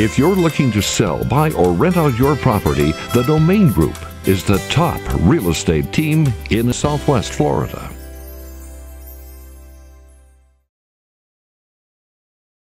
If you're looking to sell, buy, or rent out your property, the Domain Group is the top real estate team in Southwest Florida.